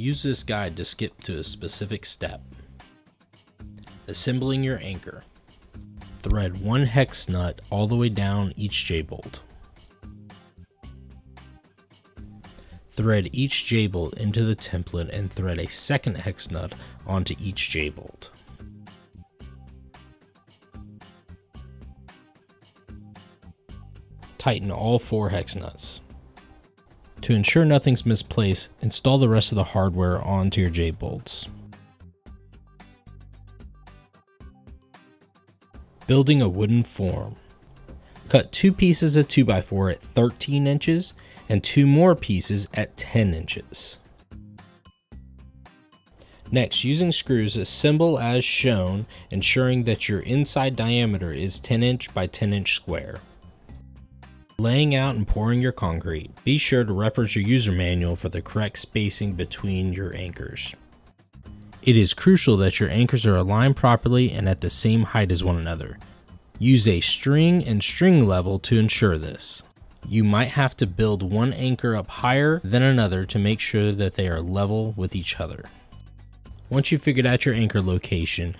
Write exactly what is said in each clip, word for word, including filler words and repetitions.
Use this guide to skip to a specific step. Assembling your anchor. Thread one hex nut all the way down each J-bolt. Thread each J-bolt into the template and thread a second hex nut onto each J-bolt. Tighten all four hex nuts. To ensure nothing's misplaced, install the rest of the hardware onto your J-bolts. Building a wooden form. Cut two pieces of two by four at thirteen inches and two more pieces at ten inches. Next, using screws, assemble as shown, ensuring that your inside diameter is ten inch by ten inch square. Laying out and pouring your concrete. Be sure to reference your user manual for the correct spacing between your anchors. It is crucial that your anchors are aligned properly and at the same height as one another. Use a string and string level to ensure this. You might have to build one anchor up higher than another to make sure that they are level with each other. Once you've figured out your anchor location,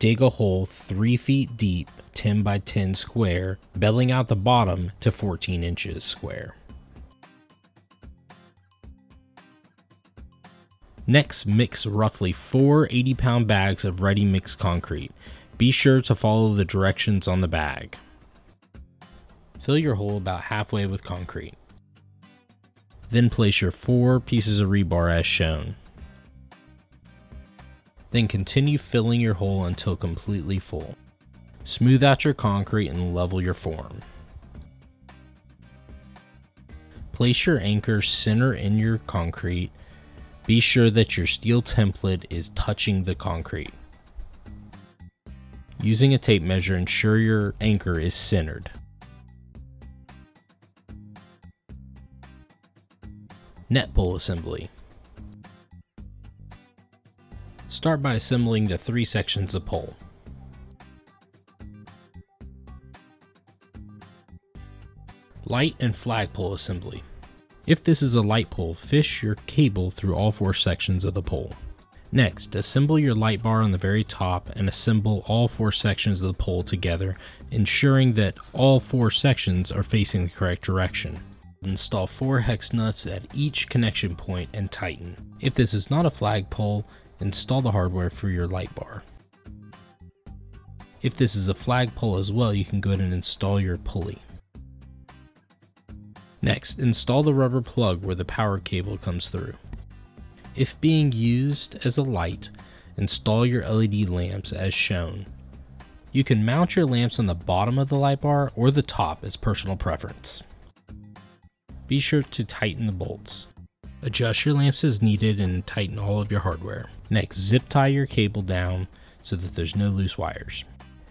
dig a hole three feet deep, ten by ten square, belling out the bottom to fourteen inches square. Next, mix roughly four eighty pound bags of ready-mixed concrete. Be sure to follow the directions on the bag. Fill your hole about halfway with concrete. Then place your four pieces of rebar as shown. Then continue filling your hole until completely full. Smooth out your concrete and level your form. Place your anchor center in your concrete. Be sure that your steel template is touching the concrete. Using a tape measure, ensure your anchor is centered. Net pole assembly. Start by assembling the three sections of pole. Light and flag pole assembly. If this is a light pole, fish your cable through all four sections of the pole. Next, assemble your light bar on the very top and assemble all four sections of the pole together, ensuring that all four sections are facing the correct direction. Install four hex nuts at each connection point and tighten. If this is not a flag pole, install the hardware for your light bar. If this is a flag pole as well, you can go ahead and install your pulley. Next, install the rubber plug where the power cable comes through. If being used as a light, install your L E D lamps as shown. You can mount your lamps on the bottom of the light bar or the top as personal preference. Be sure to tighten the bolts. Adjust your lamps as needed and tighten all of your hardware. Next, zip tie your cable down so that there's no loose wires.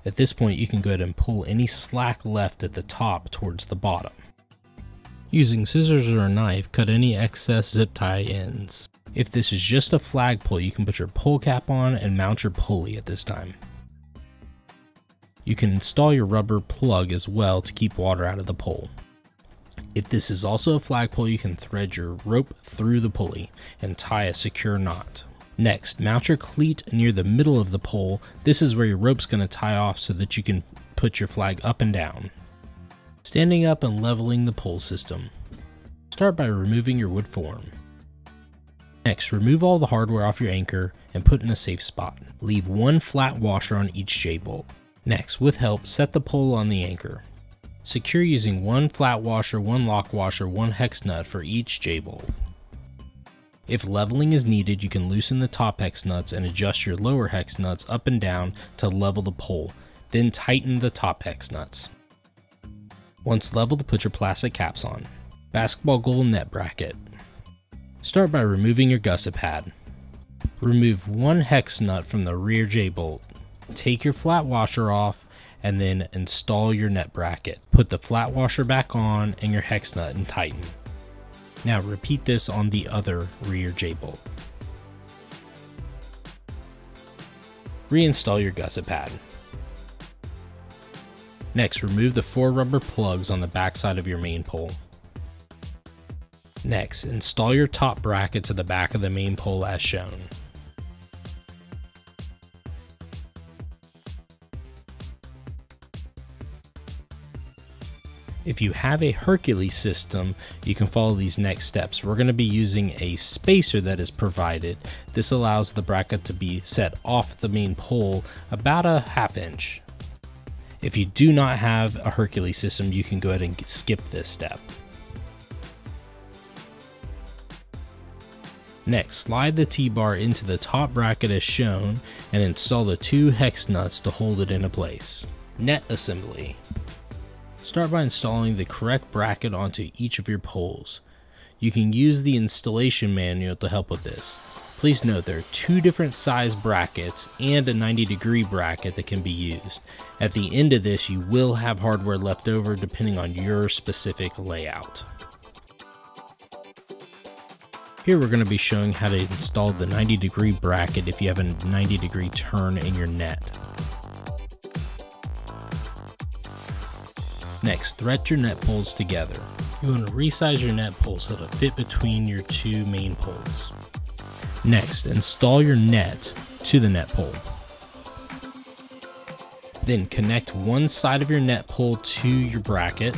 At this point, you can go ahead and pull any slack left at the top towards the bottom. Using scissors or a knife, cut any excess zip tie ends. If this is just a flag pole, you can put your pole cap on and mount your pulley at this time. You can install your rubber plug as well to keep water out of the pole. If this is also a flag pole, you can thread your rope through the pulley and tie a secure knot. Next, mount your cleat near the middle of the pole. This is where your rope's going to tie off so that you can put your flag up and down. Standing up and leveling the pole system. Start by removing your wood form. Next, remove all the hardware off your anchor and put in a safe spot. Leave one flat washer on each J-bolt. Next, with help, set the pole on the anchor. Secure using one flat washer, one lock washer, one hex nut for each J-bolt. If leveling is needed, you can loosen the top hex nuts and adjust your lower hex nuts up and down to level the pole, then tighten the top hex nuts. Once leveled, put your plastic caps on. Basketball goal net bracket. Start by removing your gusset pad. Remove one hex nut from the rear J-bolt. Take your flat washer off and then install your net bracket. Put the flat washer back on and your hex nut and tighten. Now repeat this on the other rear J-bolt. Reinstall your gusset pad. Next, remove the four rubber plugs on the backside of your main pole. Next, install your top bracket to the back of the main pole as shown. If you have a Hercules system, you can follow these next steps. We're going to be using a spacer that is provided. This allows the bracket to be set off the main pole about a half inch. If you do not have a Hercules system, you can go ahead and skip this step. Next, slide the T-bar into the top bracket as shown and install the two hex nuts to hold it into place. Net assembly. Start by installing the correct bracket onto each of your poles. You can use the installation manual to help with this. Please note there are two different size brackets and a ninety degree bracket that can be used. At the end of this, you will have hardware left over depending on your specific layout. Here we're going to be showing how to install the ninety degree bracket if you have a ninety degree turn in your net. Next, thread your net poles together. You want to resize your net poles so they'll fit between your two main poles. Next, install your net to the net pole. Then connect one side of your net pole to your bracket.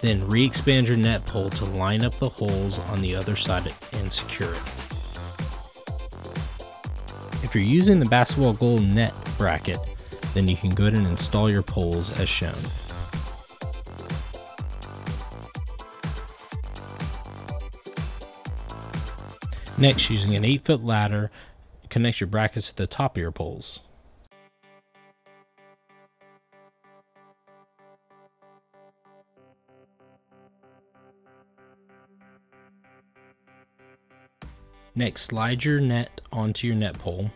Then re-expand your net pole to line up the holes on the other side and secure it. If you're using the basketball goal net bracket, then you can go ahead and install your poles as shown. Next, using an eight foot ladder, connect your brackets to the top of your poles. Next, slide your net onto your net pole.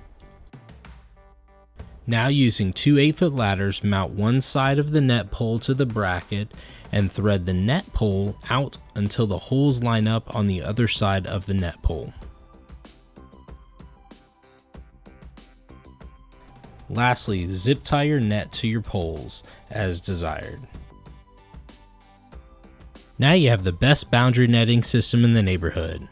Now using two eight foot ladders, mount one side of the net pole to the bracket and thread the net pole out until the holes line up on the other side of the net pole. Lastly, zip tie your net to your poles as desired. Now you have the best boundary netting system in the neighborhood.